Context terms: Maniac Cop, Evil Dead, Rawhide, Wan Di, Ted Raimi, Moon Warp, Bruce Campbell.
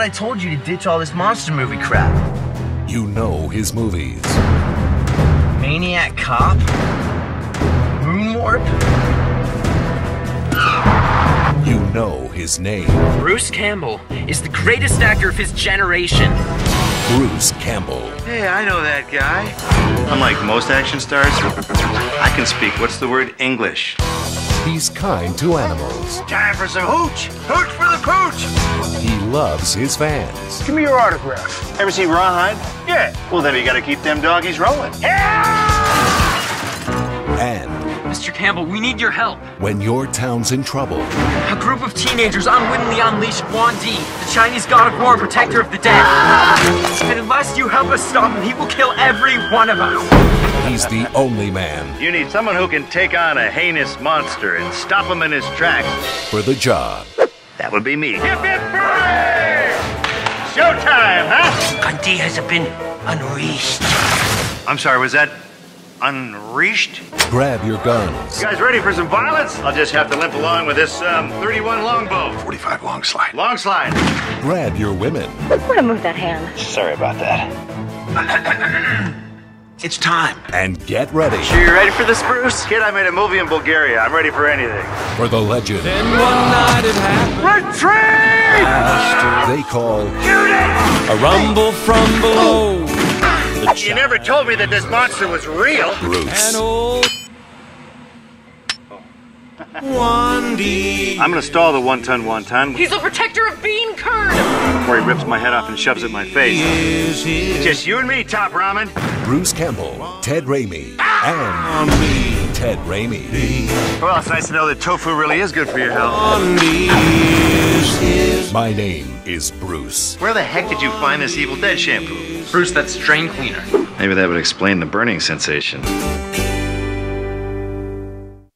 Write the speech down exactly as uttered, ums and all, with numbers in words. thought I told you to ditch all this monster movie crap. You know his movies. Maniac Cop? Moon Warp? You know his name. Bruce Campbell is the greatest actor of his generation. Bruce Campbell. Hey, I know that guy. Unlike most action stars, I can speak, what's the word, English. He's kind to animals. Time for some hooch! Hooch for the cooch! He loves his fans. Give me your autograph. Ever seen Rawhide? Yeah. Well, then you gotta keep them doggies rolling. Yeah! And... Mister Campbell, we need your help. When your town's in trouble... A group of teenagers unwittingly unleashed Wan Di, the Chinese god of war and protector of the dead. And unless you help us stop him, he will kill every one of us. He's the only man. You need someone who can take on a heinous monster and stop him in his tracks. For the job. That would be me. Hip, hip, hooray! Showtime, huh? Wan Di has been unleashed. I'm sorry, was that... unreached? Grab your guns. You guys ready for some violence? I'll just have to limp along with this um, thirty-one longbow. forty-five long slide. Long slide. Grab your women. I'm gonna move that hand. Sorry about that. It's time. And get ready. Sure you're ready for this, Bruce? Kid, I made a movie in Bulgaria. I'm ready for anything. For the legend. Then one night it happened. Retreat! Ah, they call... Shoot it! A rumble from below. Oh. You never told me that this monster was real. Bruce. Wan Di. I'm gonna stall the one-ton wonton. He's a protector of bean curd. Before he rips my head off and shoves it in my face. Just you and me, Top Ramen. Bruce Campbell, Ted Raimi, ah! and Ted Raimi. Well, it's nice to know that tofu really is good for your health. My name is Bruce. Where the heck did you find this Evil Dead shampoo? Bruce, that's drain cleaner. Maybe that would explain the burning sensation.